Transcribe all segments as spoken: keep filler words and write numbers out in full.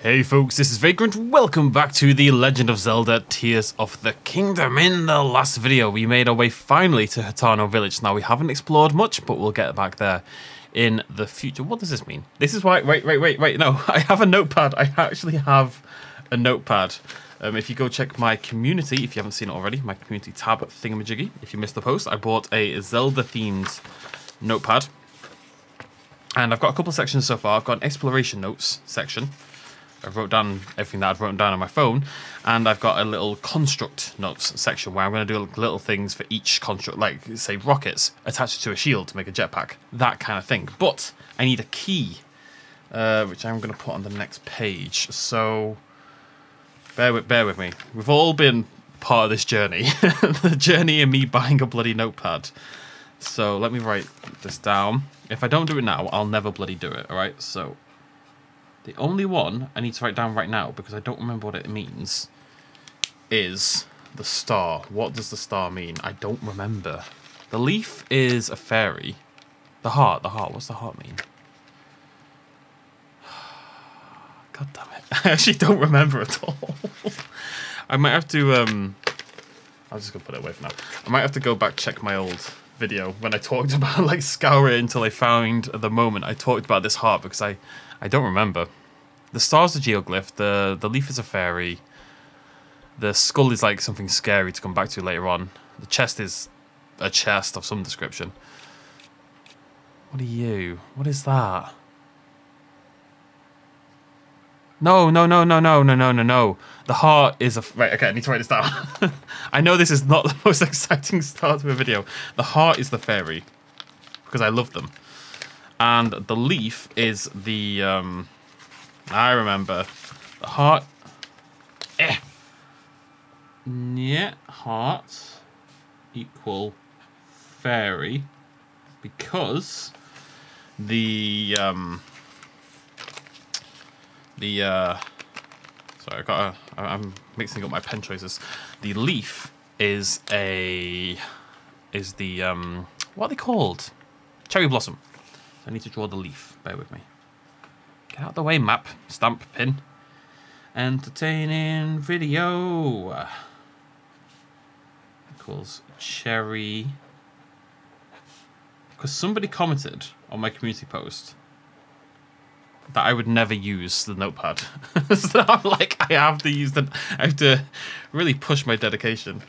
Hey folks, this is Vagrant, welcome back to The Legend of Zelda Tears of the Kingdom. In the last video we made our way finally to Hateno Village. Now we haven't explored much, but we'll get back there in the future. What does this mean? This is why, wait, wait, wait, wait, no, I have a notepad, I actually have a notepad. Um, if you go check my community, if you haven't seen it already, my community tab thingamajiggy, if you missed the post, I bought a Zelda themed notepad. And I've got a couple of sections so far. I've got an exploration notes section. I wrote down everything that I've written down on my phone, and I've got a little construct notes section where I'm going to do little things for each construct, like, say, rockets attached to a shield to make a jetpack, that kind of thing. But I need a key, uh, which I'm going to put on the next page, so bear with, bear with me. We've all been part of this journey, the journey of me buying a bloody notepad. So let me write this down. If I don't do it now, I'll never bloody do it, alright? So... the only one I need to write down right now, because I don't remember what it means, is the star. What does the star mean? I don't remember. The leaf is a fairy. The heart, the heart. What's the heart mean? God damn it. I actually don't remember at all. I might have to, um... I'm just going to put it away for now. I might have to go back check my old video when I talked about, like, scour it until I found at the moment. I talked about this heart because I... I don't remember. The star's a geoglyph, the, the leaf is a fairy, the skull is like something scary to come back to later on, the chest is a chest of some description. What are you? What is that? No, no, no, no, no, no, no, no, no. The heart is a... Right, okay, I need to write this down. I know this is not the most exciting start to a video. The heart is the fairy, because I love them. And the leaf is the, um, I remember, the heart, eh, yeah, heart equal fairy, because the, um, the, uh, sorry, I got a, I'm mixing up my pen choices, the leaf is a, is the, um, what are they called? Cherry blossom. I need to draw the leaf. Bear with me. Get out of the way, map. Stamp, pin. Entertaining video. Equals cherry. Because somebody commented on my community post that I would never use the notepad. So I'm like, I have to use the... I have to really push my dedication.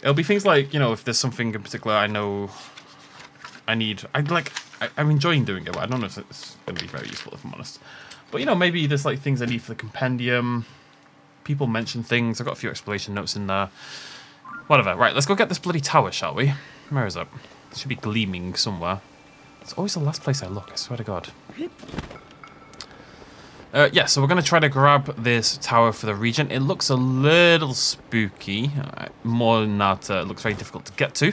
It'll be things like, you know, if there's something in particular I know I need... I'd like... I, I'm enjoying doing it, but I don't know if it's going to be very useful, if I'm honest. But, you know, maybe there's, like, things I need for the compendium. People mention things. I've got a few exploration notes in there. Whatever. Right, let's go get this bloody tower, shall we? Where is it? It should be gleaming somewhere. It's always the last place I look, I swear to God. Uh, yeah, so we're going to try to grab this tower for the region. It looks a little spooky. More than that, uh, it looks very difficult to get to.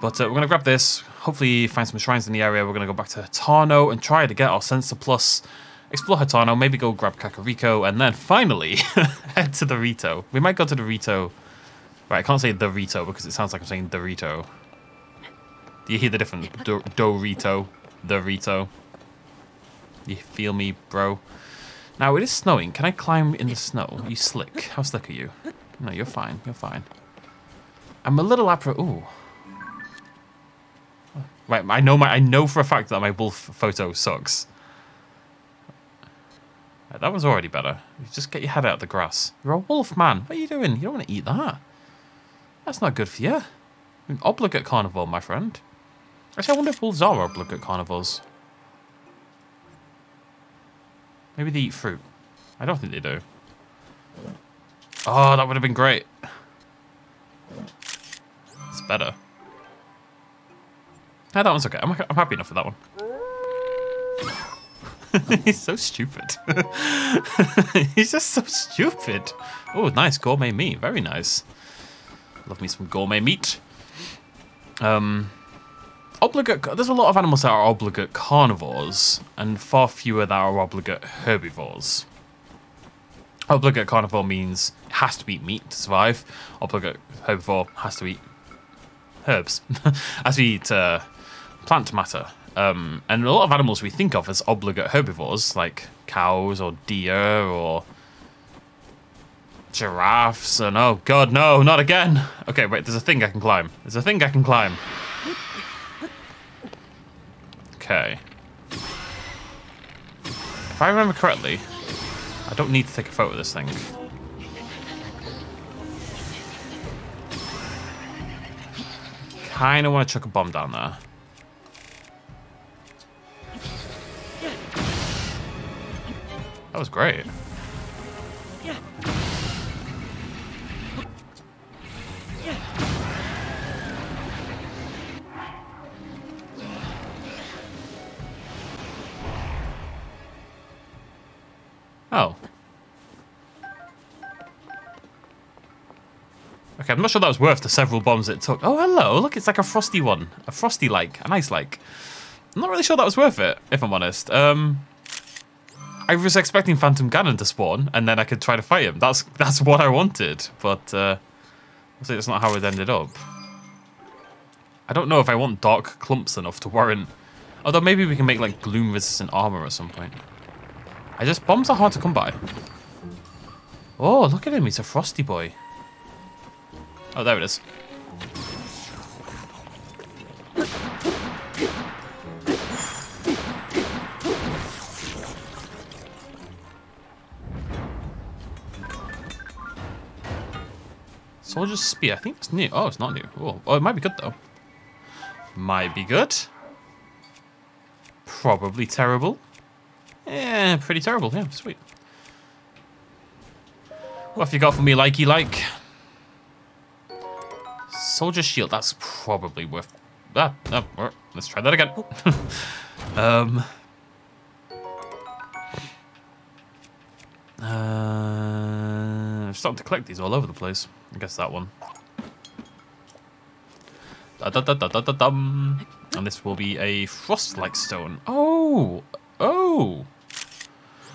But uh, we're going to grab this, hopefully find some shrines in the area. We're going to go back to Hateno and try to get our Sensor Plus, explore Hateno, maybe go grab Kakariko, and then finally head to the Rito. We might go to the Rito. Right, I can't say the Rito because it sounds like I'm saying Dorito. Do you hear the difference? Do Dorito, the Rito. You feel me, bro? Now, it is snowing. Can I climb in the snow? Are you slick? How slick are you? No, you're fine. You're fine. I'm a little appro... Ooh. Right, I know my I know for a fact that my wolf photo sucks. Right, that one's already better. You just get your head out of the grass. You're a wolf, man. What are you doing? You don't want to eat that. That's not good for you. An obligate carnivore, my friend. Actually, I wonder if wolves are obligate carnivores. Maybe they eat fruit. I don't think they do. Oh, that would have been great. It's better. No, that one's okay. I'm, I'm happy enough with that one. He's so stupid. He's just so stupid. Oh, nice gourmet meat. Very nice. Love me some gourmet meat. Um, obligate. There's a lot of animals that are obligate carnivores, and far fewer that are obligate herbivores. Obligate carnivore means it has to eat meat to survive. Obligate herbivore has to eat herbs. Has to eat. Uh, plant matter, um, and a lot of animals we think of as obligate herbivores, like cows or deer or giraffes and oh god, no, not again. Okay, wait, there's a thing I can climb. There's a thing I can climb. Okay. If I remember correctly, I don't need to take a photo of this thing. Kinda wanna chuck a bomb down there. That was great. Oh. Okay, I'm not sure that was worth the several bombs it took. Oh, hello. Look, it's like a frosty one. A frosty-like. A nice-like. I'm not really sure that was worth it, if I'm honest. Um, I was expecting Phantom Ganon to spawn, and then I could try to fight him. That's that's what I wanted. But, uh, obviously that's not how it ended up. I don't know if I want dark clumps enough to warrant... Although maybe we can make, like, gloom-resistant armor at some point. I just, bombs are hard to come by. Oh, look at him, he's a frosty boy. Oh, there it is. Soldier's spear, I think it's new. Oh, it's not new. Ooh. Oh, it might be good though. Might be good. Probably terrible. Yeah, pretty terrible. Yeah, sweet. What have you got for me, likey like? Soldier shield. That's probably worth. Ah, no. Let's try that again. um. Uh, I'm starting to collect these all over the place. I guess that one. Da da da da da da dum. And this will be a frost-like stone. Oh, oh.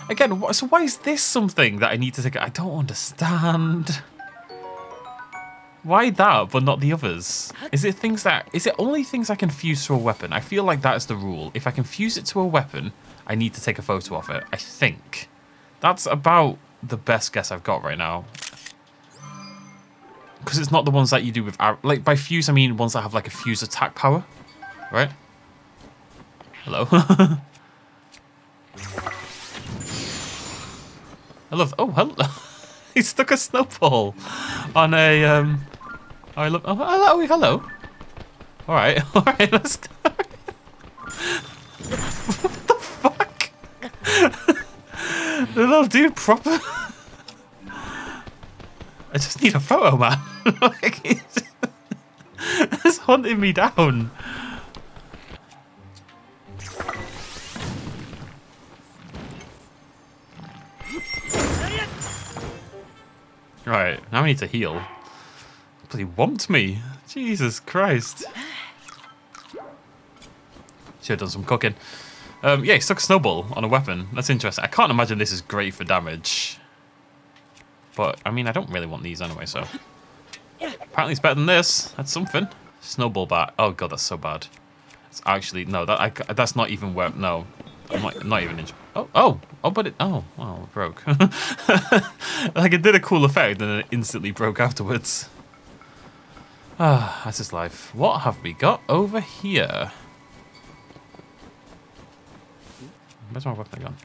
Again, so why is this something that I need to take? I don't understand. Why that, but not the others? Is it things that? Is it only things I can fuse to a weapon? I feel like that is the rule. If I can fuse it to a weapon, I need to take a photo of it. I think that's about the best guess I've got right now. Because it's not the ones that you do with arrow. Like by fuse, I mean ones that have like a fuse attack power, right? Hello. I love. Oh, hello! He stuck a snowball on a. Um, I love. Oh, hello! Hello! All right, all right. Let's go. What the fuck? The little dude, proper. I just need a photo, man. Like, it's, it's hunting me down. Right, now I need to heal. Bloody whomped me. Jesus Christ. Should have done some cooking. Um, yeah, he stuck a snowball on a weapon. That's interesting. I can't imagine this is great for damage. But, I mean, I don't really want these anyway, so. Apparently it's better than this. That's something. Snowball bat. Oh, God, that's so bad. It's actually, no, that I, that's not even worth. No. I'm not, not even injured. Oh, oh, oh, but it, oh, wow, it broke. Like, it did a cool effect, and then it instantly broke afterwards. Ah, that's his life. What have we got over here? Where's my weapon gone?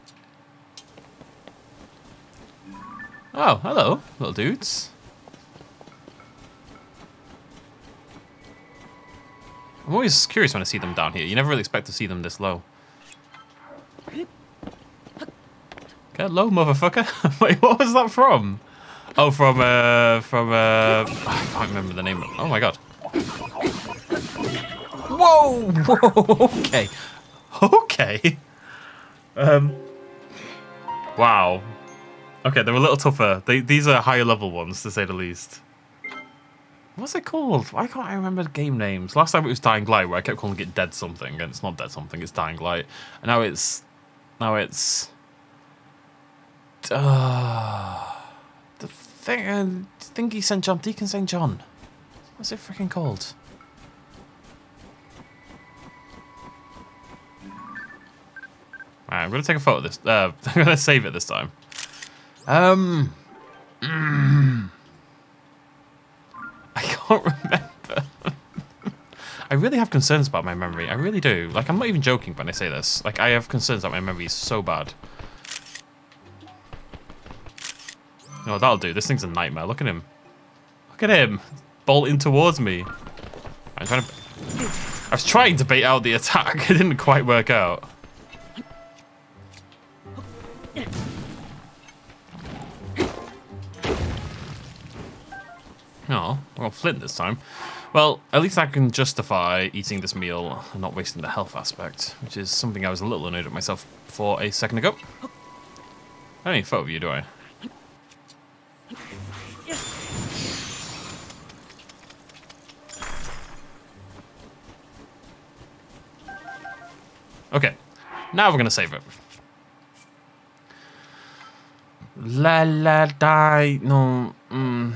Oh, hello, little dudes. I'm always curious when I see them down here. You never really expect to see them this low. Get low, motherfucker. Wait, what was that from? Oh, from, uh, from, uh, I can't remember the name of it. Oh my god. Whoa! Whoa! Okay. Okay. Um. Wow. Okay, they're a little tougher. They, these are higher level ones, to say the least. What's it called? Why can't I remember game names? Last time it was Dying Light, where I kept calling it Dead Something, and it's not Dead Something, it's Dying Light. And now it's... Now it's... Uh, the thing, uh, thingy Saint John, Deacon Saint John. What's it freaking called? All right, I'm going to take a photo of this. Uh, I'm going to save it this time. Um, mm, I can't remember. I really have concerns about my memory. I really do. Like, I'm not even joking when I say this. Like, I have concerns that my memory is so bad. No, that'll do. This thing's a nightmare. Look at him. Look at him. Bolting towards me. I'm trying to... I was trying to bait out the attack. It didn't quite work out. Oh, well, Flint this time. Well, at least I can justify eating this meal and not wasting the health aspect, which is something I was a little annoyed at myself for a second ago. I don't need a photo of you, do I? Okay, now we're gonna save it. La la die no. Mm.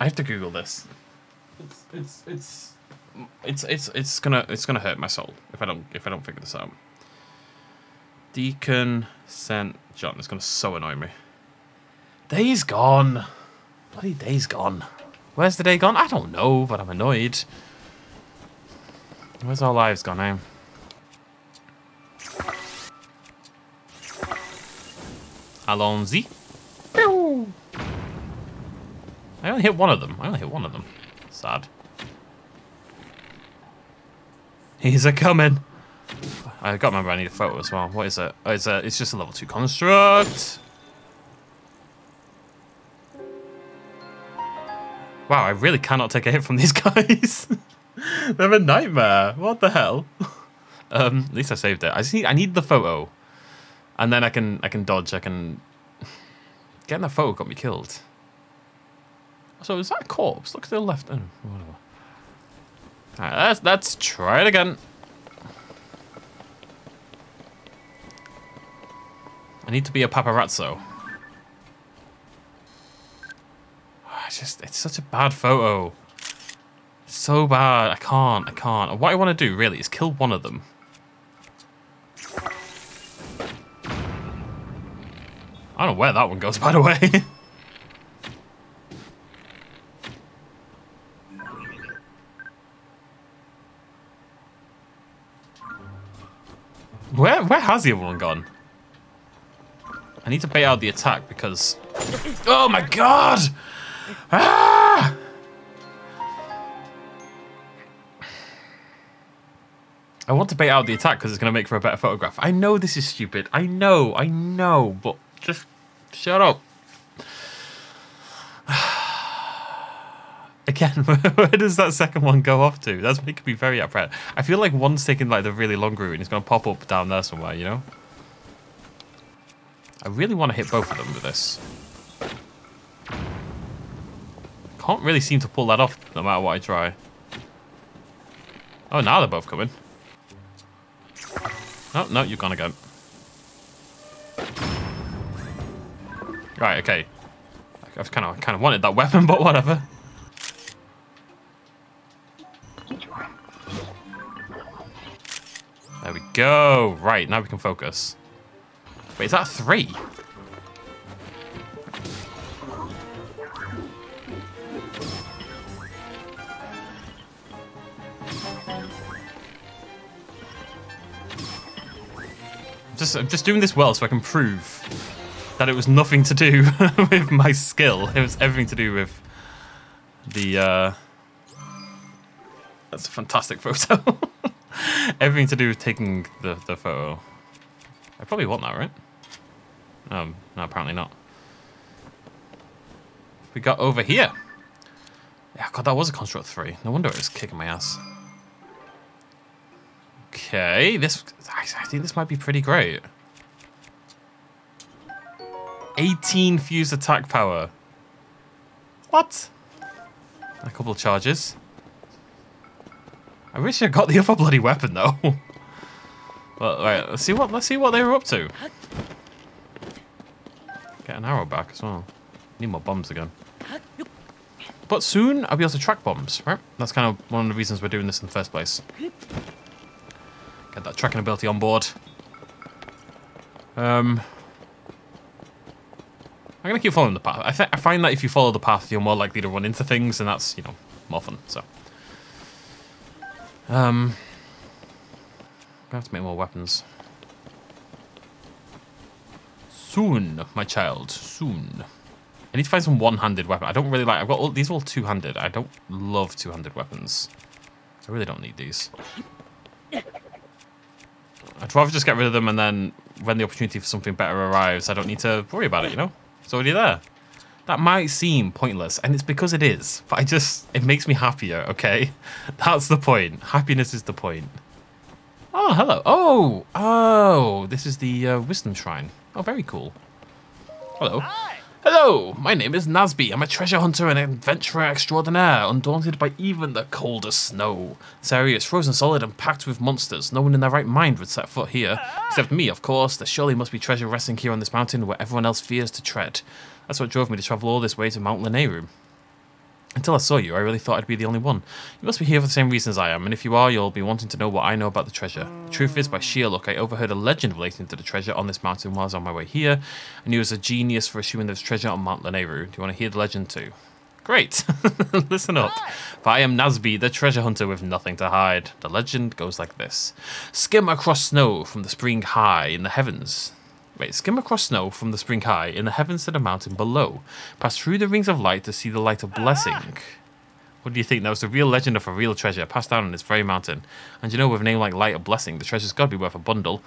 I have to Google this. It's it's it's it's it's it's gonna it's gonna hurt my soul if I don't if I don't figure this out. Deacon Saint John. It's gonna so annoy me. Day's gone. Bloody day's gone. Where's the day gone? I don't know, but I'm annoyed. Where's our lives gone, eh? Allons-y. I only hit one of them. I only hit one of them. Sad. He's a-coming. I gotta remember I need a photo as well. What is it? Oh, it's, a, it's just a level two construct. Wow, I really cannot take a hit from these guys. They're a nightmare. What the hell? Um, at least I saved it. I just need I need the photo, and then I can I can dodge. I can. Getting that photo got me killed. So is that a corpse? Look to the left. Oh, whatever. All right, let's let's try it again. I need to be a paparazzo. Oh, it's just it's such a bad photo. So bad. I can't. I can't. What I want to do, really, is kill one of them. I don't know where that one goes, by the way. Where, where has the other one gone? I need to bait out the attack because... Oh, my God! Ah! I want to bait out the attack because it's going to make for a better photograph. I know this is stupid. I know, I know, but just shut up. Again, where does that second one go off to? That's making me very upset. I feel like one's taking like the really long route and it's going to pop up down there somewhere, you know? I really want to hit both of them with this. Can't really seem to pull that off no matter what I try. Oh, now they're both coming. Oh, no, you've gone again. Right, okay. I've kind of kind of wanted that weapon, but whatever. There we go. Right, now we can focus. Wait, is that three? Just, I'm just doing this well so I can prove that it was nothing to do with my skill. It was everything to do with the... Uh... That's a fantastic photo. Everything to do with taking the, the photo. I probably want that, right? Um, no, apparently not. We got over here. Yeah, God, that was a Construct three. No wonder it was kicking my ass. Okay, this, I think this might be pretty great. eighteen fused attack power. What? A couple of charges. I wish I got the other bloody weapon though. Well, right, let's see what let's see what they were up to. Get an arrow back as well. Need more bombs again. But soon I'll be able to track bombs, right? That's kind of one of the reasons we're doing this in the first place. Get that tracking ability on board. Um, I'm gonna keep following the path. I, th I find that if you follow the path, you're more likely to run into things, and that's, you know, more fun. So, um, I have to make more weapons soon, my child. Soon. I need to find some one-handed weapon. I don't really like. I've got all these are all two-handed. I don't love two-handed weapons. I really don't need these. I'd rather just get rid of them, and then when the opportunity for something better arrives, I don't need to worry about it, you know? It's already there. That might seem pointless, and it's because it is, but I just, it makes me happier, okay? That's the point. Happiness is the point. Oh, hello. Oh, oh, this is the uh, Wisdom Shrine. Oh, very cool. Hello. Hi. Hello, my name is Nazbi. I'm a treasure hunter and adventurer extraordinaire, undaunted by even the coldest snow. This area is frozen solid and packed with monsters. No one in their right mind would set foot here. Except me, of course. There surely must be treasure resting here on this mountain where everyone else fears to tread. That's what drove me to travel all this way to Mount Lanayru. Until I saw you, I really thought I'd be the only one. You must be here for the same reasons I am, and if you are, you'll be wanting to know what I know about the treasure. The truth is, by sheer luck, I overheard a legend relating to the treasure on this mountain while I was on my way here, and he was a genius for assuming there's treasure on Mount Lanayru. Do you want to hear the legend too? Great! Listen up. For I am Nazbi, the treasure hunter with nothing to hide. The legend goes like this. Skim across snow from the spring high in the heavens. Wait, skim across snow from the spring high in the heavens to the mountain below. Pass through the rings of light to see the light of blessing. What do you think? That was the real legend of a real treasure passed down on this very mountain. And you know, with a name like Light of Blessing, the treasure's got to be worth a bundle.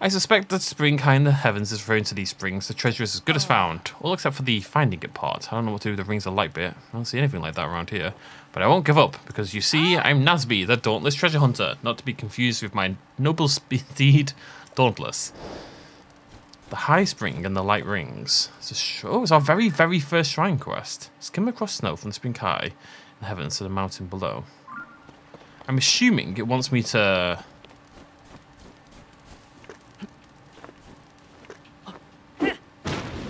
I suspect that spring high in the heavens is referring to these springs. The treasure is as good as found. All except for the finding it part. I don't know what to do with the rings of light bit. I don't see anything like that around here. But I won't give up, because you see, I'm Nazbi, the dauntless treasure hunter. Not to be confused with my noble steed, Dauntless. The High Spring and the Light Rings. It's a sh oh, it's our very, very first shrine quest. Skim across snow from the spring high in the heavens to the mountain below. I'm assuming it wants me to... It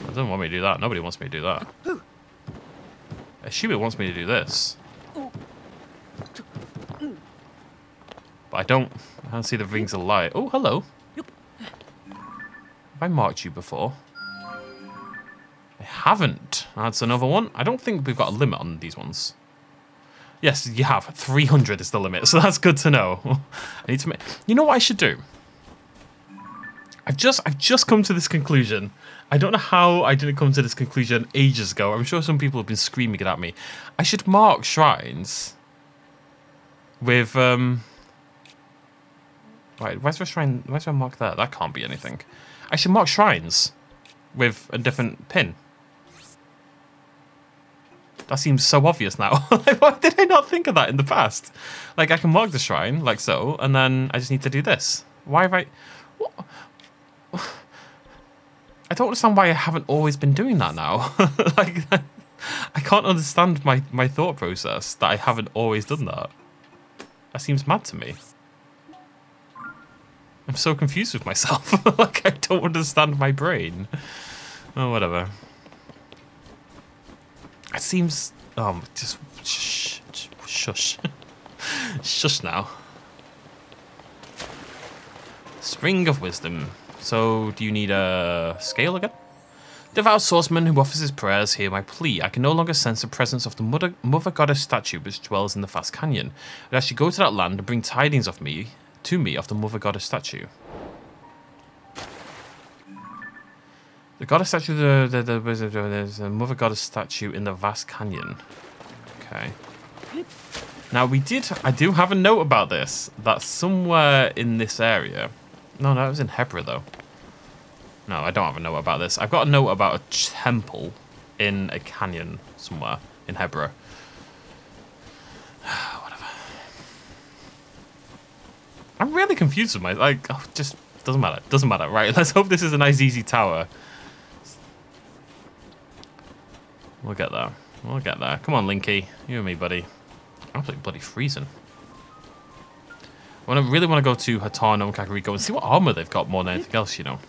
doesn't want me to do that. Nobody wants me to do that. I assume it wants me to do this. But I don't... I don't see the rings of light. Oh, hello. Have I marked you before? I haven't. That's another one. I don't think we've got a limit on these ones. Yes, you have. three hundred is the limit, so that's good to know. I need to make. You know what I should do? I've just, I've just come to this conclusion. I don't know how I didn't come to this conclusion ages ago. I'm sure some people have been screaming it at me. I should mark shrines with. Um... Right, where's the shrine? Where's my mark there? That can't be anything. I should mark shrines with a different pin. That seems so obvious now. Like, why did I not think of that in the past? Like, I can mark the shrine, like so, and then I just need to do this. Why have I... What? I don't understand why I haven't always been doing that now. Like, I can't understand my, my thought process that I haven't always done that. That seems mad to me. I'm so confused with myself. Like, I don't understand my brain. Oh, whatever. It seems... Um, just... Shush. Shush. Shush now. Spring of Wisdom. So, do you need a scale again? Devout swordsman who offers his prayers, hear my plea. I can no longer sense the presence of the mother, mother goddess statue which dwells in the vast canyon. But as you go to that land and bring tidings of me... to me of the mother goddess statue. The goddess statue, the, the, the, the, the mother goddess statue in the vast canyon. Okay. Now we did, I do have a note about this. That's somewhere in this area. No, no, it was in Hebra though. No, I don't have a note about this. I've got a note about a temple in a canyon somewhere in Hebra. I'm really confused with my, like, oh, just doesn't matter. Doesn't matter. Right, let's hope this is a nice, easy tower. We'll get there. We'll get there. Come on, Linky. You and me, buddy. I'm absolutely bloody freezing. I really want to go to Hateno and Kakariko and see what armor they've got more than anything else, you know.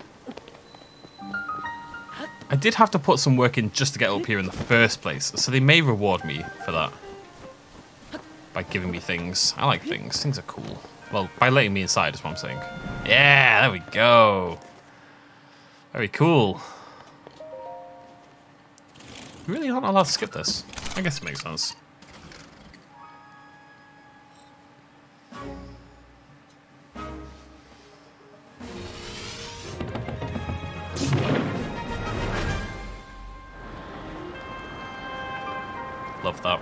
I did have to put some work in just to get up here in the first place, so they may reward me for that. By giving me things. I like things. Things are cool. Well, by letting me inside is what I'm saying. Yeah, there we go. Very cool. Really aren't allowed to skip this. I guess it makes sense. Love that.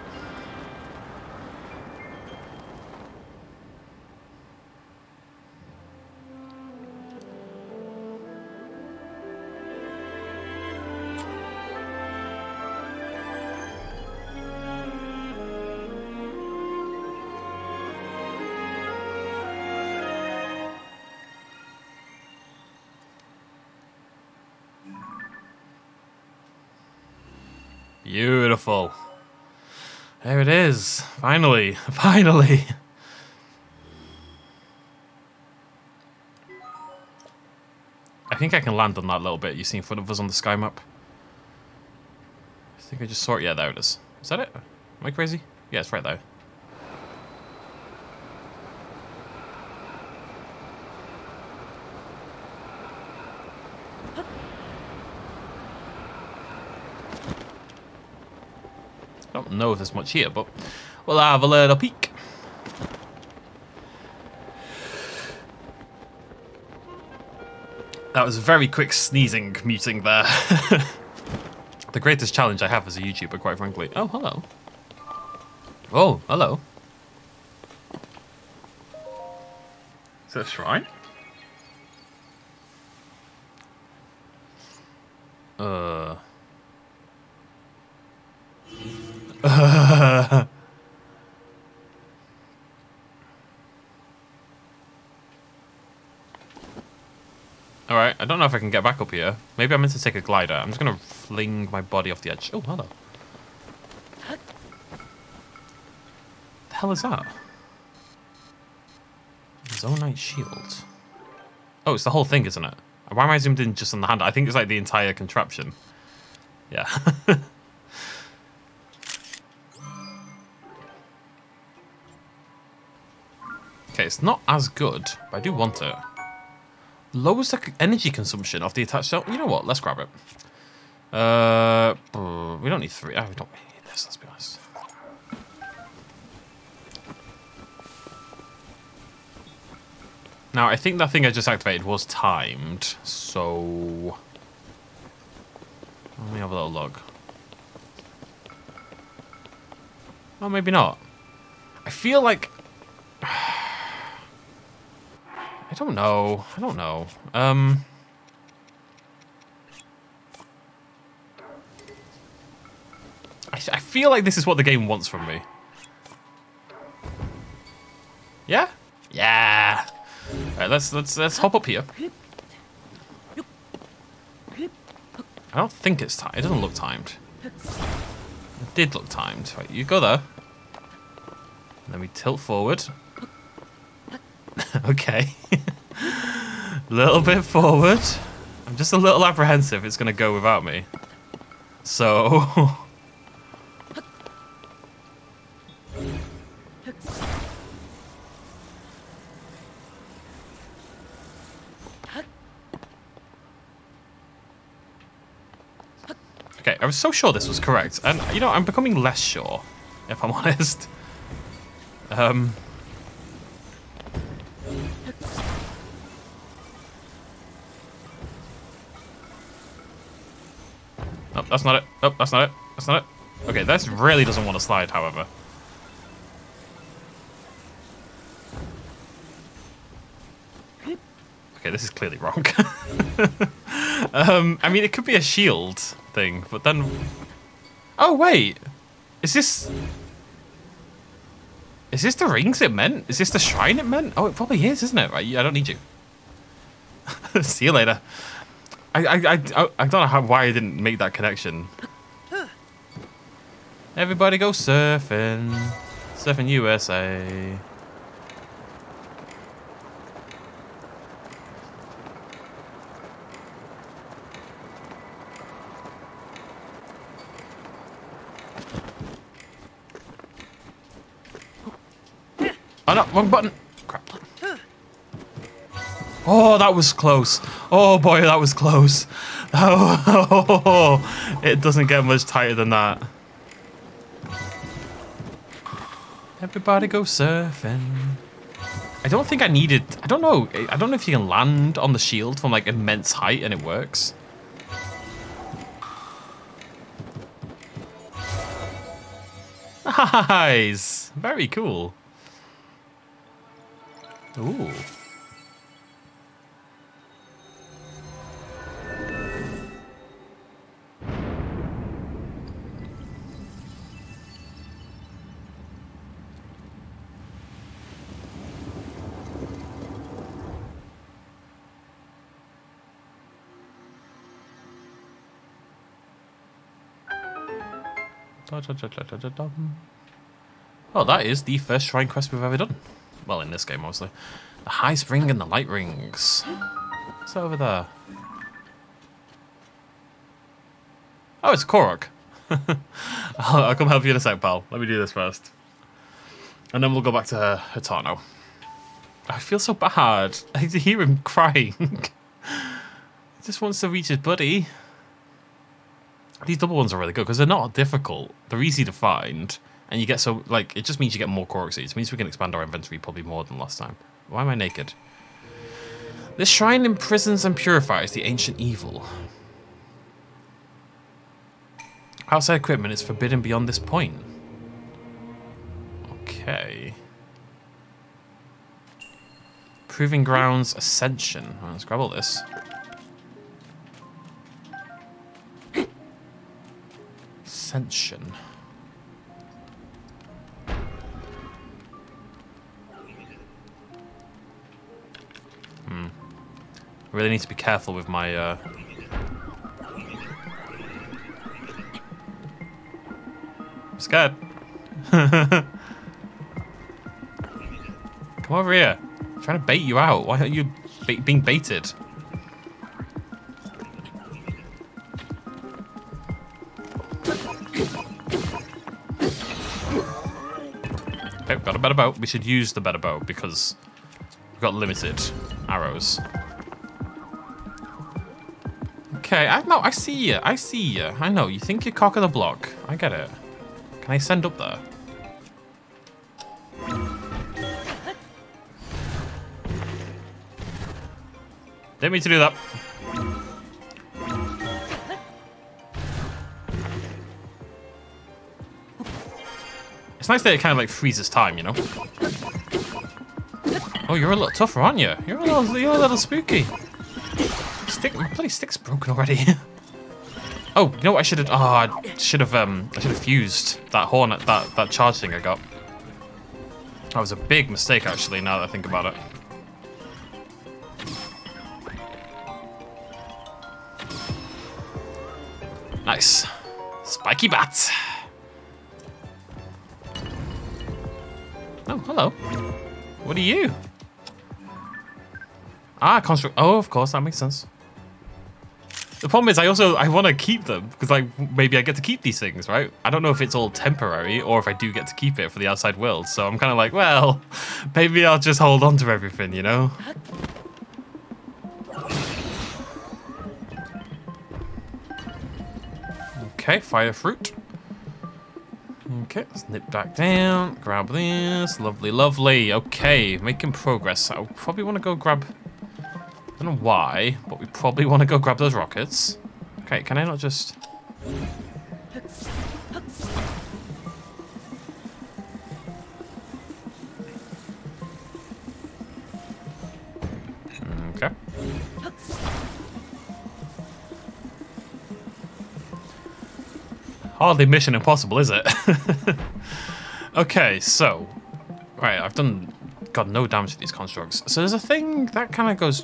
Beautiful. There it is. Finally. Finally. I think I can land on that little bit you see in front of us on the sky map. I think I just saw it. Yeah, there it is. Is that it? Am I crazy? Yeah, it's right there. Know if there's much here, but we'll have a little peek. That was very quick sneezing muting there. The greatest challenge I have as a YouTuber, quite frankly. Oh, hello. Oh, hello. Is that a shrine? Uh... Uh, Alright, I don't know if I can get back up here. Maybe I'm meant to take a glider. I'm just going to fling my body off the edge. Oh, hello. What the hell is that? Zonite shield. Oh, it's the whole thing, isn't it? Why am I zoomed in just on the hand? I think it's like the entire contraption. Yeah. Okay, it's not as good, but I do want it. Lowers the energy consumption of the attached cell. You know what? Let's grab it. Uh, we don't need three. Oh, we don't need this, let's be honest. Now, I think that thing I just activated was timed, so... Let me have a little look. Oh, maybe not. I feel like... I don't know. I don't know. Um, I, I feel like this is what the game wants from me. Yeah? Yeah. All right, let's let's let's hop up here. I don't think it's timed. It doesn't look timed. It did look timed. Right, you go there. Let me tilt forward. Okay. Little bit forward. I'm just a little apprehensive it's going to go without me. So... okay, I was so sure this was correct. And, you know, I'm becoming less sure, if I'm honest. Um... Oh, that's not it. Oh, that's not it. That's not it. Okay, this really doesn't want to slide, however. Okay, this is clearly wrong. um, I mean, it could be a shield thing, but then... Oh, wait. Is this... Is this the rings it meant? Is this the shrine it meant? Oh, it probably is, isn't it? Right, I don't need you. See you later. I, I, I, I don't know how, why I didn't make that connection. Everybody go surfing. Surfing U S A. Oh no, wrong button. Crap. Oh, that was close. Oh boy, that was close. Oh, oh, oh, oh. It doesn't get much tighter than that. Everybody go surfing. I don't think I needed... I don't know. I don't know if you can land on the shield from like immense height and it works. Nice. Very cool. Ooh. Oh, that is the first shrine quest we've ever done. Well, in this game, mostly. The High Spring and the Light Rings. What's that over there? Oh, it's Korok. I'll, I'll come help you in a sec, pal. Let me do this first. And then we'll go back to uh, Hateno. I feel so bad. I hear him crying. He just wants to reach his buddy. These double ones are really good because they're not difficult. They're easy to find. And you get so, like, it just means you get more Korok seeds. It means we can expand our inventory probably more than last time. Why am I naked? This shrine imprisons and purifies the ancient evil. Outside equipment is forbidden beyond this point. Okay. Proving Grounds Ascension. Let's grab all this. Ascension. Hmm. I really need to be careful with my, uh... I'm scared. Come over here. I'm trying to bait you out. Why aren't you ba- being baited? Okay, got a better bow. We should use the better bow because we've got limited arrows. Okay, I know. I see you. I see you. I know. You think you're cock of the block. I get it. Can I send up there? Didn't mean to do that. It's nice that it kind of like freezes time, you know? Oh, you're a little tougher, aren't you? You're a little, you're a little spooky. Stick, my bloody stick's broken already. Oh, you know what I should have? Ah, oh, I should have. Um, I should have fused that horn, that that charge thing I got. That was a big mistake, actually. Now that I think about it. Nice, spiky bats. Oh, hello. What are you? Ah, construct. Oh, of course, that makes sense. The problem is, I also I want to keep them because like maybe I get to keep these things, right? I don't know if it's all temporary or if I do get to keep it for the outside world. So I'm kind of like, well, maybe I'll just hold on to everything, you know? Okay, fire fruit. Okay, let's nip back down. Grab this. Lovely, lovely. Okay, making progress. I probably want to go grab... I don't know why, but we probably want to go grab those rockets. Okay, can I not just... Okay. Hardly Mission Impossible, is it? Okay, so... Right, I've done... God, no damage to these constructs. So there's a thing that kind of goes...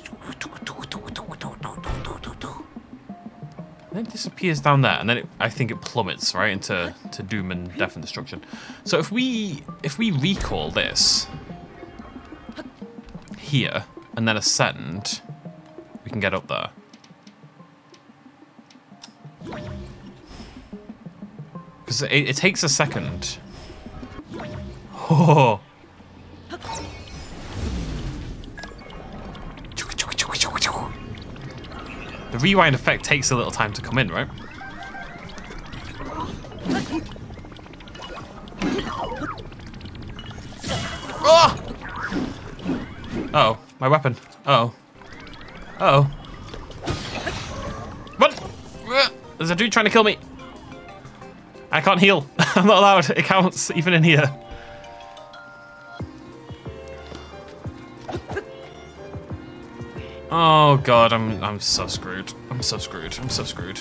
And it disappears down there, and then it, I think it plummets, right, into to doom and death and destruction. So if we... If we recall this... Here, and then ascend... We can get up there. Because it, it takes a second. Oh. rewind effect takes a little time to come in, right? Oh! Uh-oh, my weapon. Uh-oh. Uh-oh. What? There's a dude trying to kill me. I can't heal. I'm not allowed. It counts, even in here. Oh god, I'm I'm so screwed. I'm so screwed. I'm so screwed.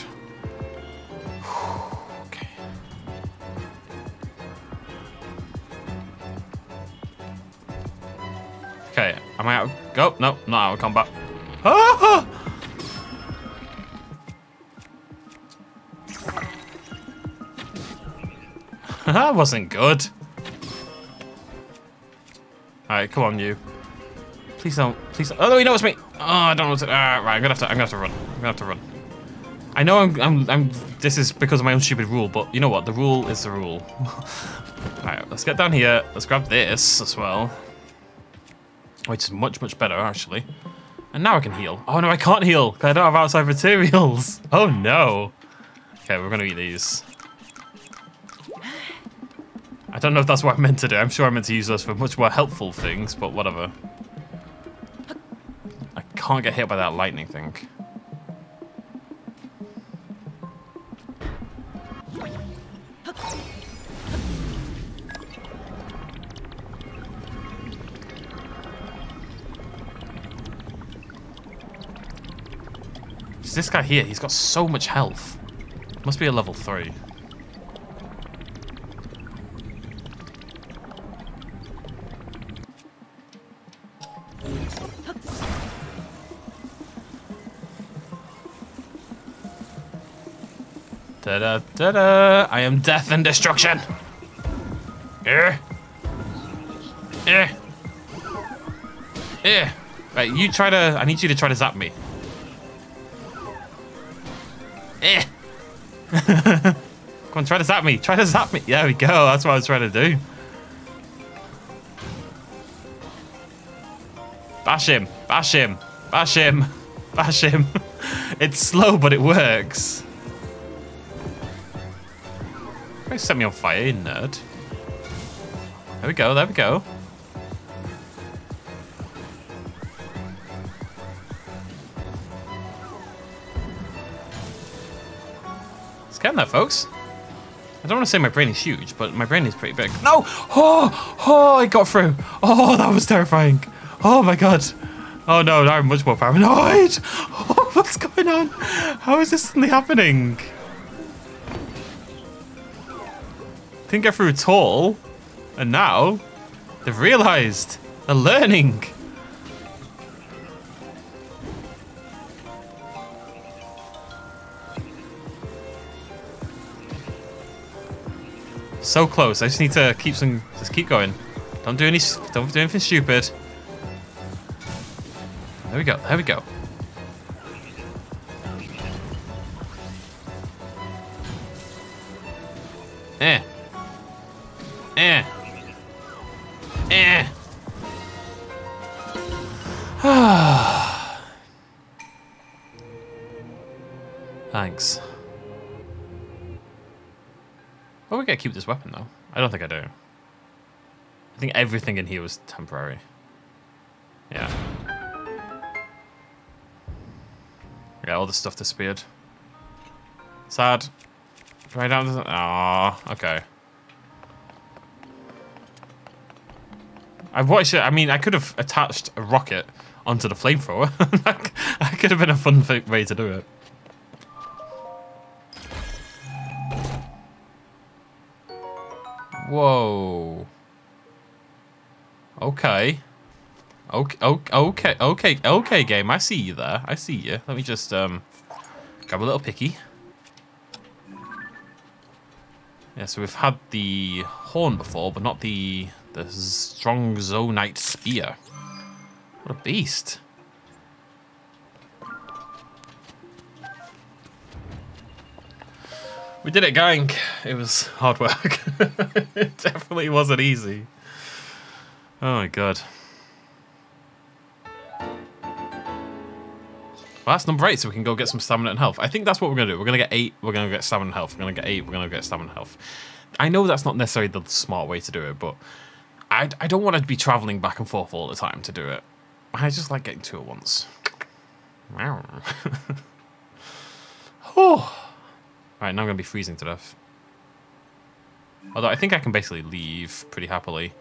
Okay. Okay. Am I out? Go. Oh, no, not out of combat. Ah! That wasn't good. Alright, come on, you. Please don't. Please don't. Oh, no, he knows me. Oh, I don't know what to. Ah, right, I'm gonna have to. I'm gonna have to run. I'm gonna have to run. I know I'm. I'm. I'm. This is because of my own stupid rule, but you know what? The rule is the rule. Alright, let's get down here. Let's grab this as well, which is much, much better actually. And now I can heal. Oh no, I can't heal because I don't have outside materials. Oh no. Okay, we're gonna eat these. I don't know if that's what I meant to do. I'm sure I meant to use those for much more helpful things, but whatever. I can't get hit by that lightning thing. It's this guy here. He's got so much health. Must be a level three. Da-da, da-da. I am death and destruction. Eh. Eh. Eh. Right, you try to. I need you to try to zap me. Eh. Come on, try to zap me. Try to zap me. There we go. That's what I was trying to do. Bash him. Bash him. Bash him. Bash him. It's slow, but it works. Set me on fire, you nerd. There we go, there we go. Let's get in there, folks. I don't want to say my brain is huge, but my brain is pretty big. No! Oh! Oh, I got through. Oh, that was terrifying. Oh my god. Oh no, now I'm much more paranoid. Oh, what's going on? How is this suddenly happening? Didn't get through at all, and now they've realized they're learning. So close. I just need to keep some. Just keep going. Don't do any. Don't do anything stupid. There we go. There we go. Eh. Eh. Eh. Thanks. Oh, we gotta keep this weapon though. I don't think I do. I think everything in here was temporary. Yeah. Yeah, all the stuff disappeared. Sad. Right down to the. Aw, okay. I watched it. I mean, I could have attached a rocket onto the flamethrower. That could have been a fun way to do it. Whoa. Okay. Okay. Okay. Okay. Okay. Game. I see you there. I see you. Let me just um grab a little picky. Yeah. So we've had the horn before, but not the. The strong Zonite spear. What a beast. We did it, gang. It was hard work. It definitely wasn't easy. Oh my god. Well, that's number eight, so we can go get some stamina and health. I think that's what we're going to do. We're going to get eight, we're going to get stamina and health. We're going to get eight, we're going to get stamina and health. I know that's not necessarily the smart way to do it, but I, I don't want to be travelling back and forth all the time to do it. I just like getting two at once. Oh. Alright, now I'm going to be freezing to death. Although I think I can basically leave pretty happily.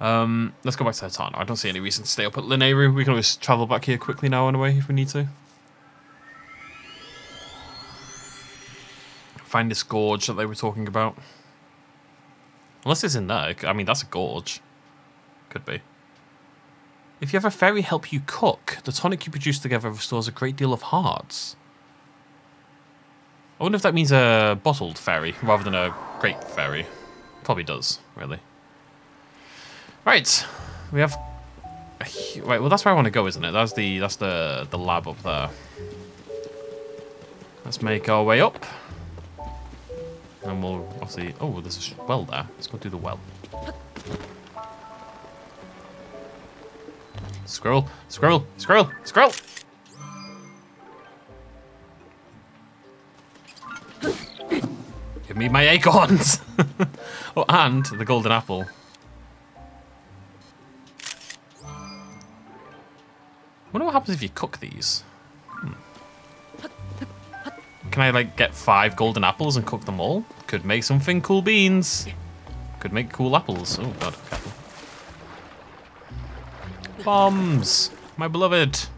Um, let's go back to Hateno. I don't see any reason to stay up at Lanayru. We can always travel back here quickly now anyway if we need to. Find this gorge that they were talking about. Unless it's in there. I mean, that's a gorge. Could be. If you have a fairy help you cook, the tonic you produce together restores a great deal of hearts. I wonder if that means a bottled fairy rather than a grape fairy. Probably does, really. Right, we have. Right, well, that's where I want to go, isn't it? That's the that's the the lab up there. Let's make our way up, and we'll obviously. Oh, there's a well there. Let's go do the well. Squirrel, squirrel, squirrel, squirrel. Give me my acorns. Oh, and the golden apple. I wonder what happens if you cook these. Hmm. Can I, like, get five golden apples and cook them all? Could make something cool beans. Could make cool apples. Oh, God. Careful. Bombs. My beloved.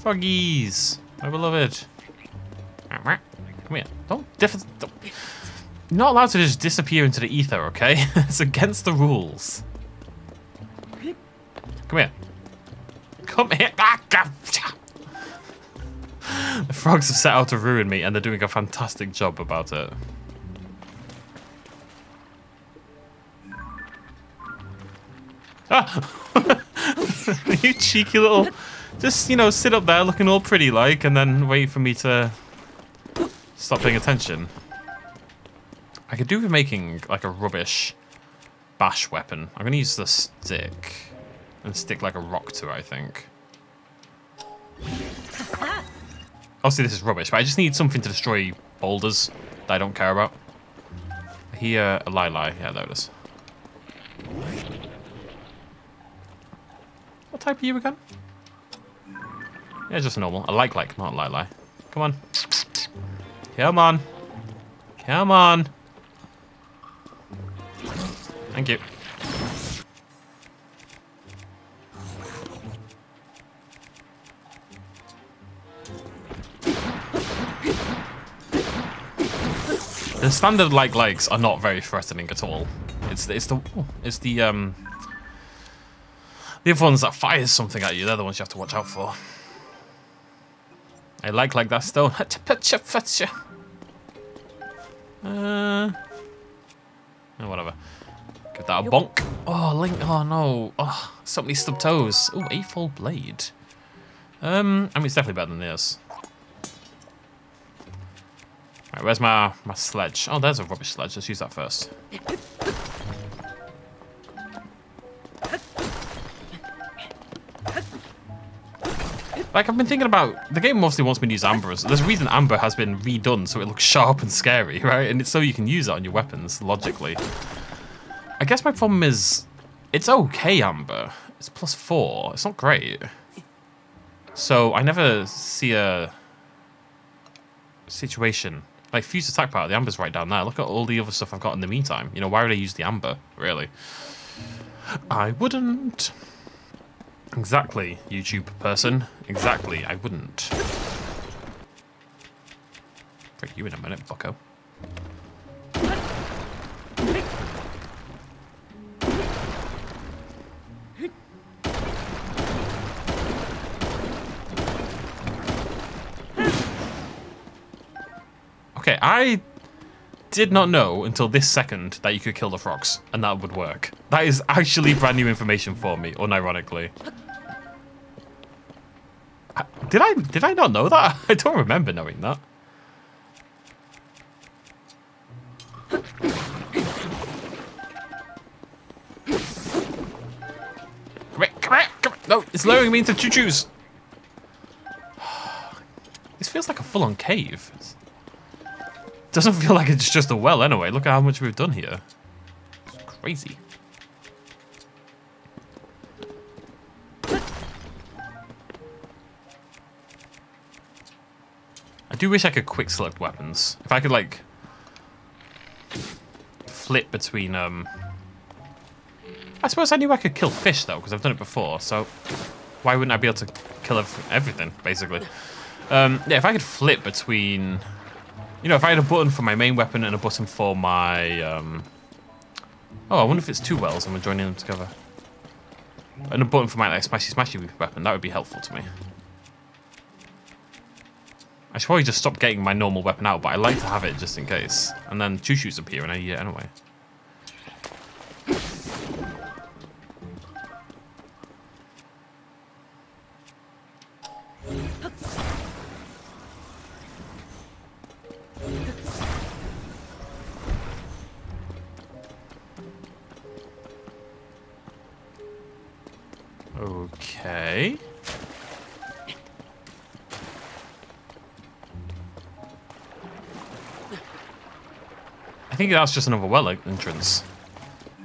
Froggies. My beloved. Come here. Don't... Diff don't. You're not allowed to just disappear into the ether, okay? It's against the rules. Come here. Come here. The frogs have set out to ruin me, and they're doing a fantastic job about it. Ah! You cheeky little... Just, you know, sit up there looking all pretty like, and then wait for me to stop paying attention. I could do with making, like, a rubbish bash weapon. I'm going to use the stick. And stick like a rock to it, I think. Obviously, this is rubbish, but I just need something to destroy boulders that I don't care about. Here, a lie lie. Yeah, there it is. What type are you again? Yeah, just normal. A like like, not a lie lie. Come on. Come on. Come on. Thank you. The standard like likes are not very threatening at all. It's it's the it's the um the other ones that fires something at you. They're the ones you have to watch out for. I like like that stone. Uh, whatever. Give that a bonk. Oh, Link. Oh no. Oh, so many stub toes. Oh, eight-fold blade. Um, I mean, it's definitely better than this. Right, where's my, my sledge? Oh, there's a rubbish sledge. Let's use that first. Like, I've been thinking about... The game mostly wants me to use amber. There's a reason amber has been redone so it looks sharp and scary, right? And it's so you can use it on your weapons, logically. I guess my problem is... It's okay, amber. It's plus four. It's not great. So, I never see a... situation... Like, fused attack power, the amber's right down there. Look at all the other stuff I've got in the meantime. You know, why would I use the amber, really? I wouldn't. Exactly, YouTube person. Exactly, I wouldn't. Break you in a minute, bucko. Okay, I did not know until this second that you could kill the frogs, and that would work. That is actually brand new information for me, unironically. I, did I did I not know that? I don't remember knowing that. Come here, come here, come here. No, it's luring me into choo-choos. This feels like a full-on cave. It doesn't feel like it's just a well anyway. Look at how much we've done here. It's crazy. I do wish I could quick select weapons. If I could like flip between um I suppose I knew I could kill fish though, because I've done it before, so why wouldn't I be able to kill everything, basically? Um, yeah, if I could flip between, you know, if I had a button for my main weapon and a button for my, um, oh, I wonder if it's two wells and we're joining them together. And a button for my like, smashy smashy weapon, that would be helpful to me. I should probably just stop getting my normal weapon out, but I like to have it just in case. And then choo choos appear and I eat it anyway. Okay. I think that's just another well entrance.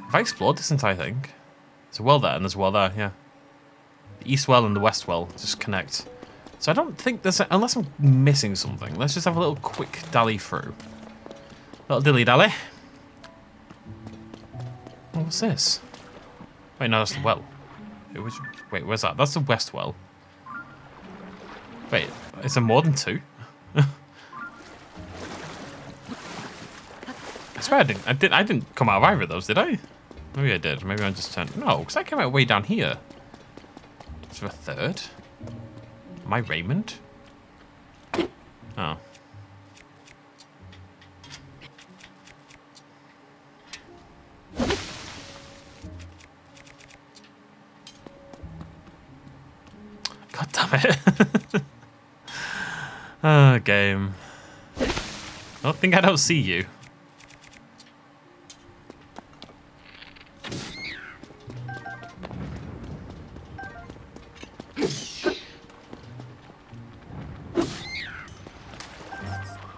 Have I explored this entire thing? There's a well there and there's a well there, yeah. The east well and the west well just connect. So I don't think there's, a, unless I'm missing something. Let's just have a little quick dally through. Little dilly dally. Oh, what's this? Wait, no, that's the well. It was, wait, where's that? That's the west well. Wait, is there more than two? I swear I didn't, I didn't, I didn't come out of either of those, did I? Maybe I did. Maybe I just turned. No, because I came out way down here. Is there a third? My Raymond? Oh. God damn it. Oh, game. I don't think I don't see you.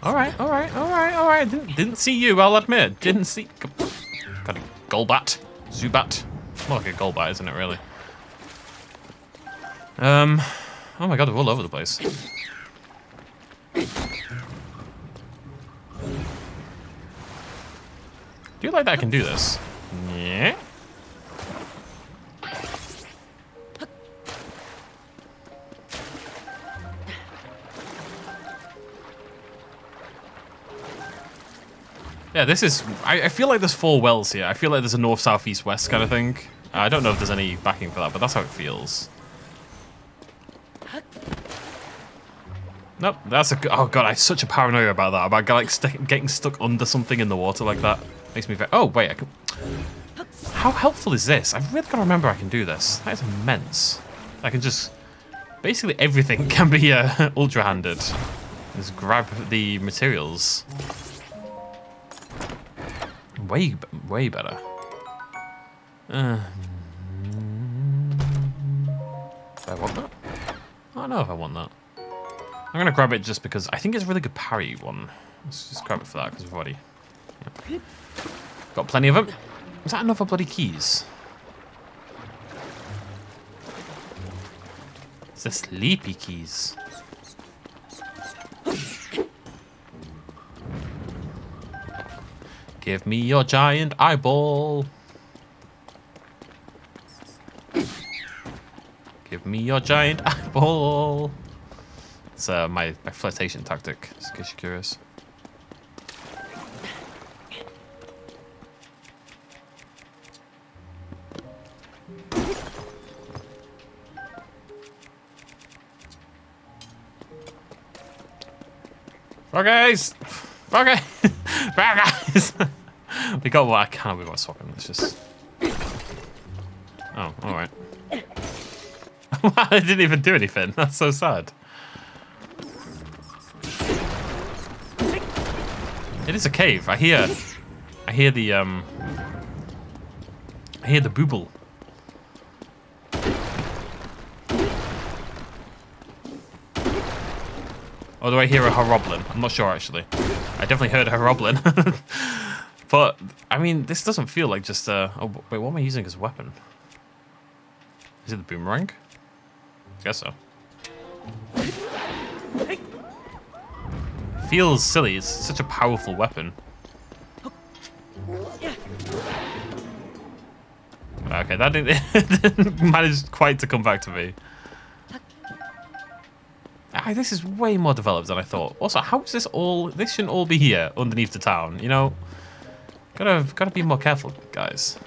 Alright, alright, alright, alright. Didn't, didn't see you, I'll admit. Didn't see. Got a Golbat. Zubat. More like a Golbat, isn't it, really? Um. Oh my god, they're all over the place. Do you like that I can do this? Yeah. Yeah, this is, I, I feel like there's four wells here. I feel like there's a north, south, east, west kind of thing. Uh, I don't know if there's any backing for that, but that's how it feels. Nope, that's a, oh god, I have such a paranoia about that. About like st getting stuck under something in the water like that. Makes me, oh wait, I can, how helpful is this? I've really got to remember I can do this. That is immense. I can just, basically everything can be uh, ultra-handed. Just grab the materials. Way, way better. Uh, do I want that? I don't know if I want that. I'm gonna grab it just because I think it's a really good parry one. Let's just grab it for that because we've already yeah. got plenty of them. Is that enough of bloody keys? It's the sleepy keys. Give me your giant eyeball. Give me your giant eyeball. It's uh, my, my flirtation tactic, just in case you're curious. Froggies! Froggies! Froggies! We got what I can, we got to swap him, let's just... Oh, alright. I didn't even do anything, that's so sad. It is a cave, I hear... I hear the, um... I hear the booble. Or do I hear a Hobgoblin? I'm not sure, actually. I definitely heard a Hobgoblin. But, I mean, this doesn't feel like just a... Oh, wait, what am I using as a weapon? Is it the boomerang? I guess so. Feels silly. It's such a powerful weapon. Okay, that didn't, didn't manage quite to come back to me. Ah, this is way more developed than I thought. Also, how is this all... This shouldn't all be here underneath the town, you know? Gotta, gotta be more careful, guys.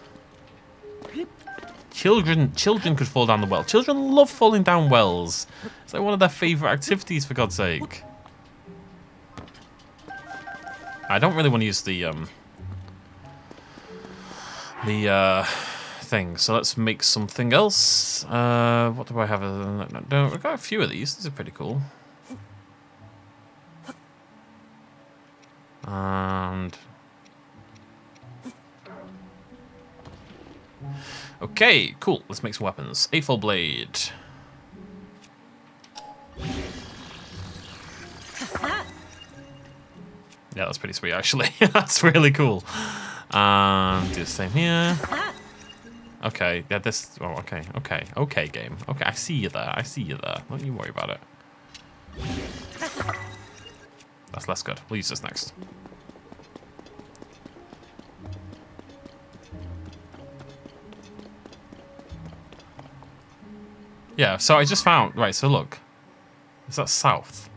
Children, children could fall down the well. Children love falling down wells. It's like one of their favorite activities, for God's sake. I don't really want to use the, um... The, uh... thing. So let's make something else. Uh, what do I have? No, no, no, I've got a few of these. These are pretty cool. And okay, cool. Let's make some weapons. Eightfold blade. Yeah, that's pretty sweet. Actually, that's really cool. And do the same here. Okay, yeah, this... Oh, okay, okay, okay, game. Okay, I see you there, I see you there. Don't you worry about it. That's less good. We'll use this next. Yeah, so I just found... Right, so look. Is that south?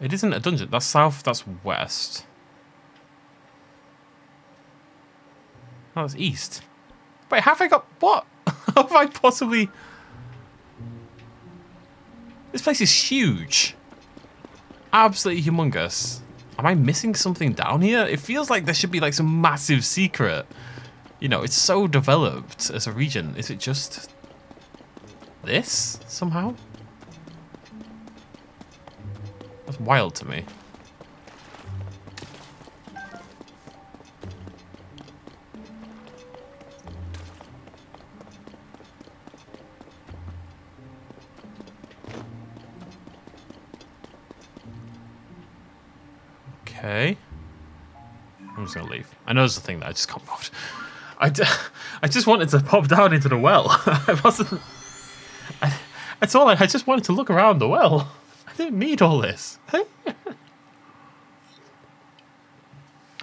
It isn't a dungeon. That's south, that's west. Oh, it's east. Wait, have I got... What? How have I possibly... This place is huge. Absolutely humongous. Am I missing something down here? It feels like there should be like some massive secret. You know, it's so developed as a region. Is it just... this? Somehow? That's wild to me. Okay. I'm just gonna leave. I know there's a thing that I just can't bother. I, d I just wanted to pop down into the well. I wasn't. I, that's all I, I just wanted to look around the well. I didn't need all this.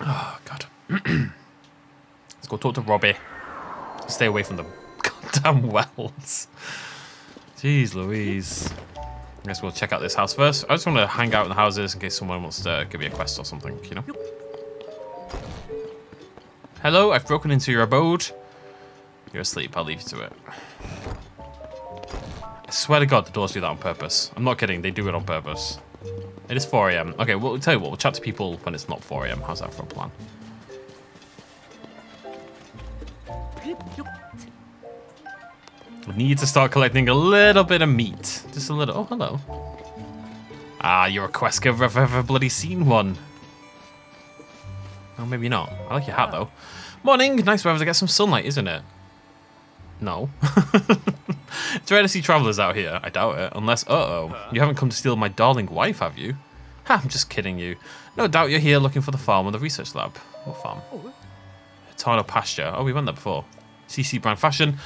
Oh, God. Let's go talk to Robbie. Stay away from the goddamn wells. Jeez Louise. I guess we'll check out this house first. I just want to hang out in the houses in case someone wants to give me a quest or something, you know? Hello, I've broken into your abode. You're asleep, I'll leave you to it. I swear to God, the doors do that on purpose. I'm not kidding, they do it on purpose. It is four A M Okay, well, I'll tell you what, we'll chat to people when it's not four A M How's that for a plan? We need to start collecting a little bit of meat. Just a little. Oh, hello. Ah, you're a quest giver if I've ever bloody seen one. Oh, maybe not. I like your hat, though. Morning. Nice weather to get some sunlight, isn't it? No. It's rare to see travelers out here. I doubt it. Unless, uh-oh. You haven't come to steal my darling wife, have you? Ha, I'm just kidding you. No doubt you're here looking for the farm or the research lab. What farm? Hateno Pasture. Oh, we went there before. C C brand fashion.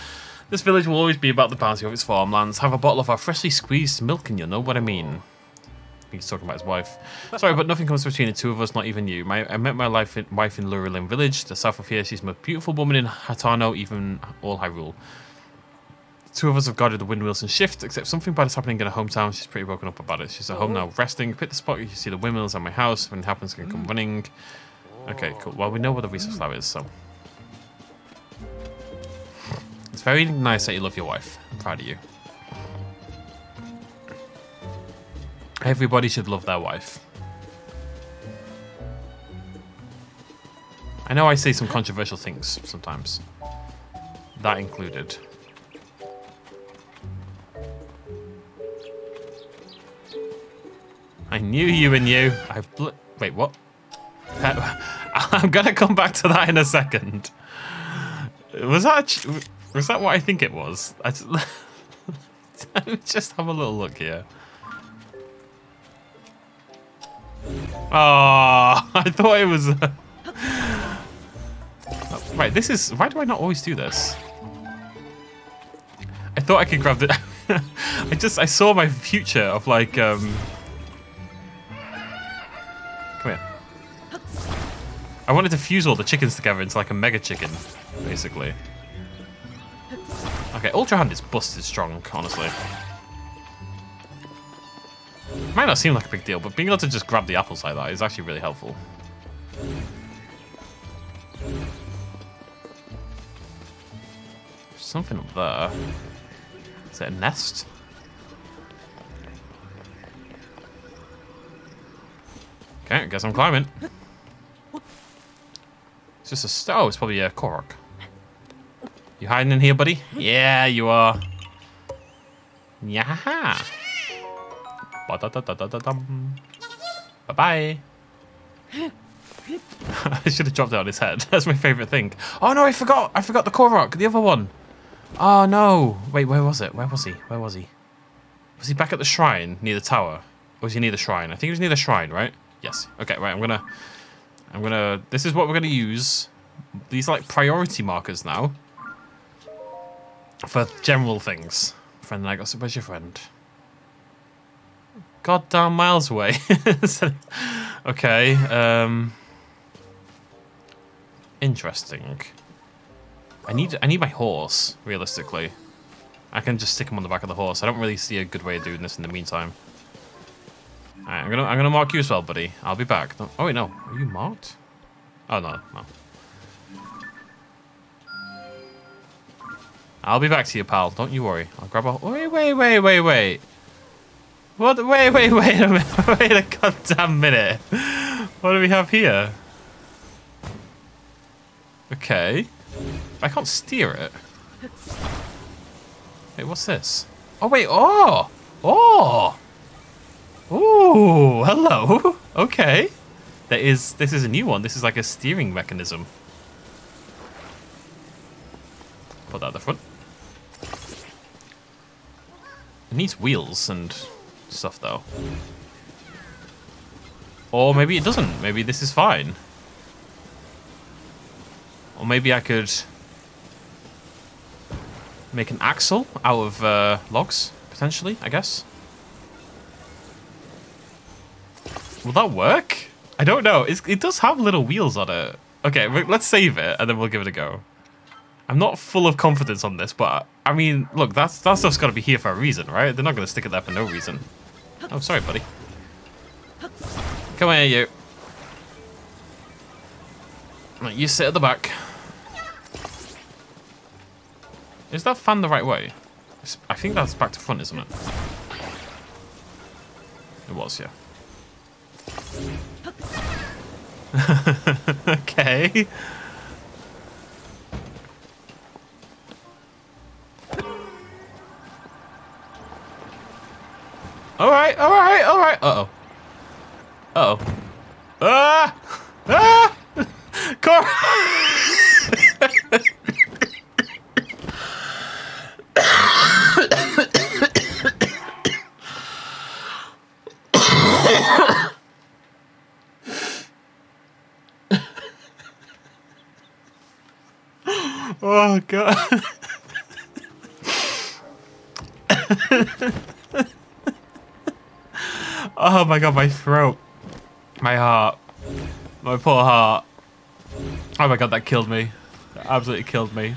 This village will always be about the bounty of its farmlands. Have a bottle of our freshly squeezed milk and you'll know what I mean. He's talking about his wife. Sorry, but nothing comes between the two of us, not even you. My, I met my life in, wife in Lurilin village, the south of here. She's the most beautiful woman in Hateno, even all Hyrule. The two of us have guarded the windmills and shift, except something bad is happening in her hometown. She's pretty broken up about it. She's at home now, resting. Pick the spot, you can see the windmills and my house. When it happens, you can come running. Okay, cool. Well, we know where the resource lab is, so... It's very nice that you love your wife. I'm proud of you. Everybody should love their wife. I know I say some controversial things sometimes. That included. I knew you and you. I bl- Wait, what? I'm gonna come back to that in a second. Was that a ch- Was that what I think it was? I just, just have a little look here. Ah, oh, I thought it was. Uh... Oh, right, this is. Why do I not always do this? I thought I could grab the. I just. I saw my future of like. Um... Come here. I wanted to fuse all the chickens together into like a mega chicken, basically. Okay, Ultra Hand is busted strong, honestly. It might not seem like a big deal, but being able to just grab the apples like that is actually really helpful. There's something up there. Is it a nest? Okay, I guess I'm climbing. It's just a star. Oh, it's probably a Korok. You hiding in here, buddy? Yeah, you are. Yaha. Bye bye. I should have dropped it on his head. That's my favorite thing. Oh no, I forgot. I forgot the Korok, the other one. Oh no. Wait, where was it? Where was he? Where was he? Was he back at the shrine near the tower? Or was he near the shrine? I think he was near the shrine, right? Yes. Okay, right. I'm gonna. I'm gonna. This is what we're gonna use. These are like priority markers now. For general things. Friend and I got. Where's your friend? Goddamn miles away. Okay. Um, interesting. I need. I need my horse. Realistically, I can just stick him on the back of the horse. I don't really see a good way of doing this in the meantime. All right, I'm gonna. I'm gonna mark you as well, buddy. I'll be back. Oh wait, no. Are you marked? Oh no, no. I'll be back to you, pal. Don't you worry. I'll grab a... Wait, wait, wait, wait, wait. What? Wait, wait, wait a minute. Wait a goddamn minute. What do we have here? Okay. I can't steer it. Wait, what's this? Oh, wait. Oh. Oh. Ooh. Hello. Okay. There is... This is a new one. This is like a steering mechanism. Put that at the front. It needs wheels and stuff, though. Or maybe it doesn't. Maybe this is fine. Or maybe I could make an axle out of uh, logs, potentially, I guess. Will that work? I don't know. It's, it does have little wheels on it. Okay, let's save it, and then we'll give it a go. I'm not full of confidence on this, but I mean, look, that's, that stuff's got to be here for a reason, right? They're not going to stick it there for no reason. Oh, sorry, buddy. Come here, you. Right, you sit at the back. Is that fan the right way? I think that's back to front, isn't it? It was, yeah. Okay. All right, all right, all right. Uh-oh. Uh-oh. Ah! Ah! Oh, God. Oh my god, my throat. My heart. My poor heart. Oh my god, that killed me. That absolutely killed me.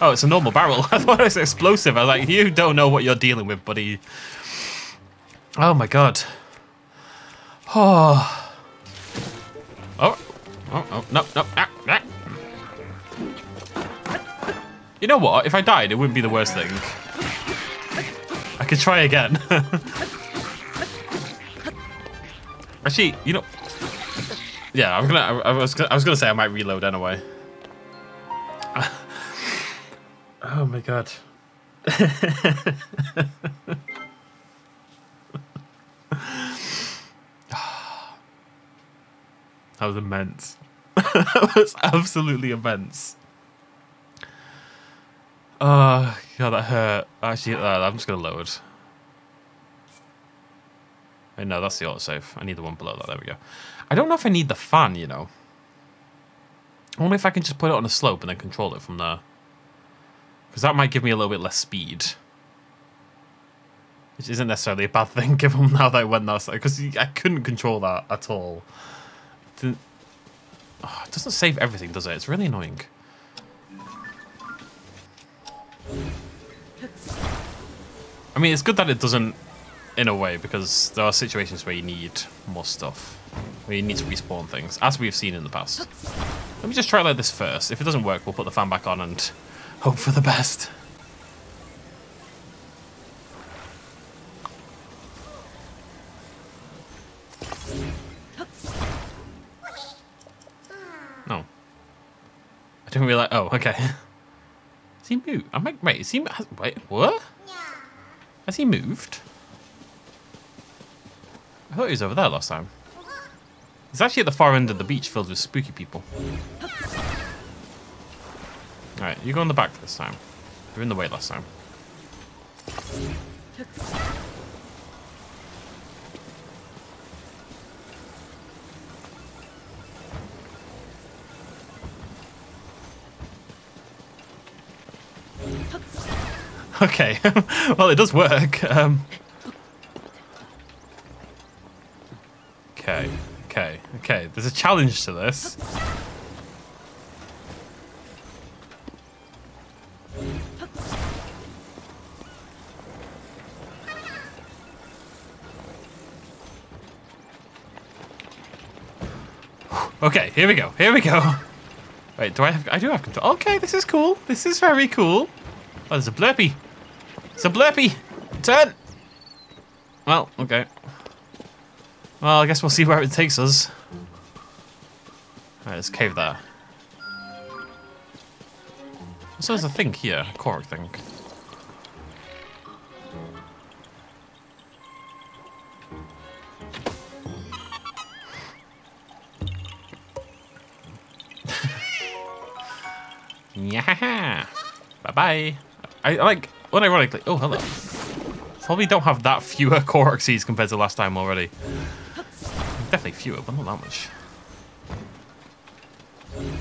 Oh, it's a normal barrel. I thought it was explosive. I was like, you don't know what you're dealing with, buddy. Oh my god. Oh. Oh. Oh, oh, no, no. Ah, ah. You know what? If I died, it wouldn't be the worst thing. I could try again. Actually, you know, yeah, I'm gonna. I, I was. Gonna, I was gonna say I might reload anyway. Oh my god. That was immense. That was absolutely immense. Uh, God, that hurt. Actually, uh, I'm just going to load. Wait, no, that's the autosave. I need the one below that. There we go. I don't know if I need the fan, you know. I wonder if I can just put it on a slope and then control it from there. Because that might give me a little bit less speed. Which isn't necessarily a bad thing, given now that I went that side. Because I couldn't control that at all. Didn't... Oh, it doesn't save everything, does it? It's really annoying. I mean, it's good that it doesn't, in a way, because there are situations where you need more stuff. Where you need to respawn things, as we've seen in the past. Let me just try it like this first. If it doesn't work, we'll put the fan back on and hope for the best. No. I didn't realize. Oh, okay. Has he moved? I might. Wait, is he. Wait, what? Has he moved? I thought he was over there last time. It's actually at the far end of the beach, filled with spooky people. Alright, you go on the back this time. You were in the way last time. Okay, well, it does work. Um, okay. Okay, okay, there's a challenge to this. Okay, here we go, here we go. Wait, do I have, I do have control. Okay, this is cool, this is very cool. Oh, there's a blurpy. It's a blurpy, turn. Well, okay. Well, I guess we'll see where it takes us. Alright, there's a cave there. So there's a thing here, a Korok thing. Yeah. Bye bye. I like, unironically. Oh, hello. Probably don't have that fewer Korok seeds compared to last time already. Definitely fewer, but not that much. I'm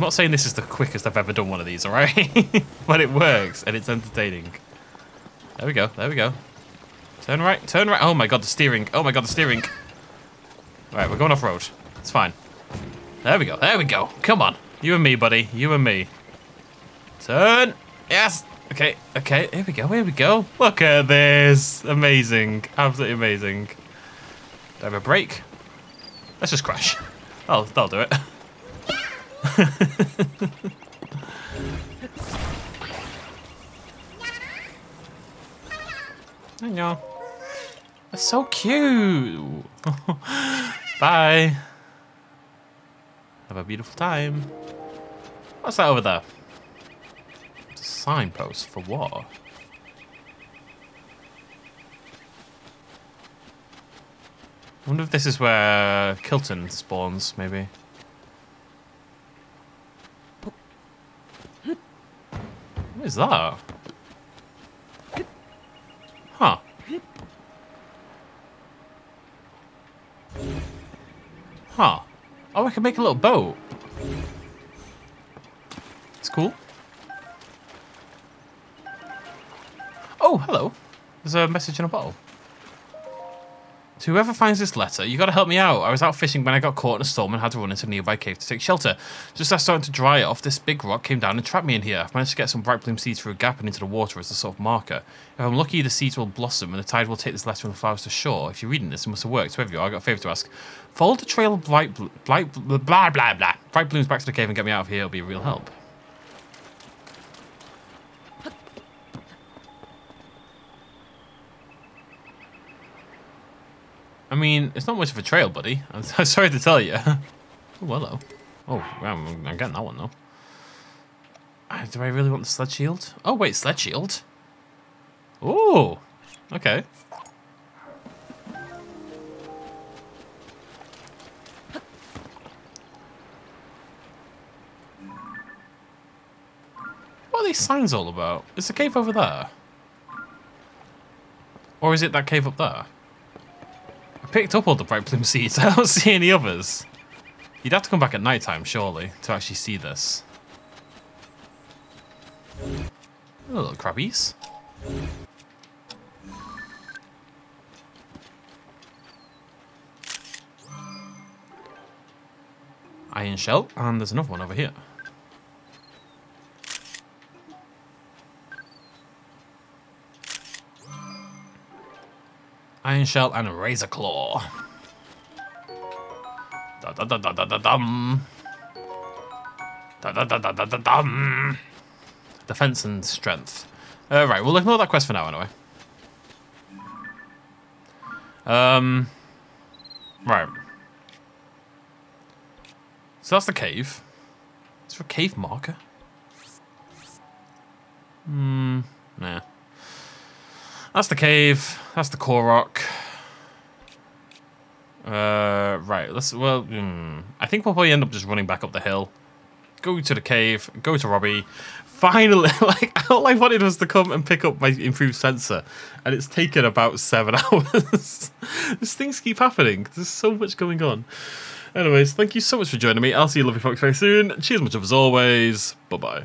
not saying this is the quickest I've ever done one of these, alright? But it works, and it's entertaining. There we go, there we go. Turn right, turn right. Oh my god, the steering. Oh my god, the steering. Alright, we're going off-road. It's fine. There we go, there we go. Come on. You and me, buddy. You and me. Turn. Yes. Okay, okay, here we go, here we go. Look at this. Amazing. Absolutely amazing. Do I have a break? Let's just crash. Oh, that'll do it. I know. That's so cute. Bye. Have a beautiful time. What's that over there? Signpost for what? I wonder if this is where Kilton spawns, maybe. What is that? Huh. Huh. Oh, I can make a little boat. It's cool. Oh, hello. There's a message in a bottle. To whoever finds this letter, you gotta help me out. I was out fishing when I got caught in a storm and had to run into a nearby cave to take shelter. Just as I started to dry it off, this big rock came down and trapped me in here. I've managed to get some bright bloom seeds through a gap and into the water as a sort of marker. If I'm lucky, the seeds will blossom and the tide will take this letter and the flowers to shore. If you're reading this, it must have worked. Whoever you are, I've got a favour to ask. Follow the trail of bright, bl bright bl blah, blah, blah, bright blooms back to the cave and get me out of here. It'll be a real help. I mean, it's not much of a trail, buddy. I'm sorry to tell you. Oh, hello. Oh, I'm, I'm getting that one, though. Uh, do I really want the sled shield? Oh, wait, sled shield? Oh, okay. What are these signs all about? Is the cave over there? Or is it that cave up there? I picked up all the bright plume seeds. I don't see any others. You'd have to come back at night time, surely, to actually see this. Little crabbies. Iron shell, and there's another one over here. Iron shell and razor claw. Da da da da da da dum. Da da da da da da dum. Defense and strength. Uh, right, we'll ignore that quest for now anyway. Um. Right. So that's the cave. Is there a cave marker? Hmm. Nah. That's the cave. That's the Korok. Uh, right. Let's. Well, mm, I think we'll probably end up just running back up the hill. Go to the cave. Go to Robbie. Finally, like all I wanted was to come and pick up my improved sensor, and it's taken about seven hours. These things keep happening. There's so much going on. Anyways, thank you so much for joining me. I'll see you lovely folks very soon. Cheers much of as always. Bye bye.